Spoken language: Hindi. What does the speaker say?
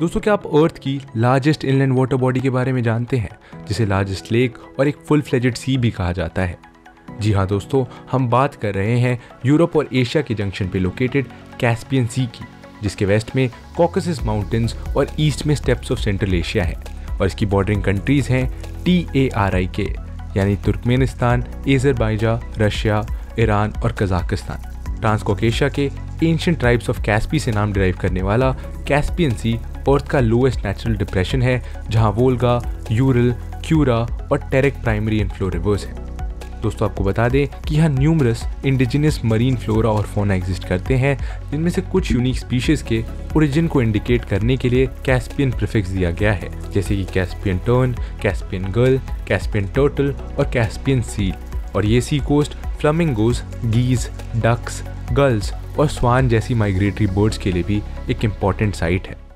दोस्तों, क्या आप अर्थ की लार्जेस्ट इनलैंड वाटर बॉडी के बारे में जानते हैं, जिसे लार्जेस्ट लेक और एक फुल फ्लेजेड सी भी कहा जाता है? जी हाँ दोस्तों, हम बात कर रहे हैं यूरोप और एशिया के जंक्शन पे लोकेटेड कैस्पियन सी की, जिसके वेस्ट में कॉकेसस माउंटेन्स और ईस्ट में स्टेप्स ऑफ सेंट्रल एशिया है और इसकी बॉर्डरिंग कंट्रीज हैं TARIK यानी तुर्कमेनिस्तान, अजरबैजान, रशिया, ईरान और कजाकिस्तान। ट्रांसकॉकेशिया के एंशिएंट ट्राइब्स ऑफ कैस्पी से नाम डिराइव करने वाला कैस्पियन सी अर्थ का लोएस्ट नेचुरल डिप्रेशन है, जहां वोल्गा, यूरल, क्यूरा और Terek primary and flow rivers है। दोस्तों, आपको बता दें कि यहाँ न्यूमरस इंडिजिनस मरीन फ्लोरा और फौना एग्जिस्ट करते हैं, जिनमें से कुछ यूनिक स्पीशीज के ओरिजिन को इंडिकेट करने के लिए कैस्पियन प्रीफिक्स दिया गया है, जैसे कि Caspian tern, Caspian gull, Caspian turtle और कैस्पियन सील। और ये sea coast flamingos, geese, ducks, gulls और स्वान जैसी माइग्रेटरी बर्ड्स के लिए भी एक इम्पॉर्टेंट साइट है।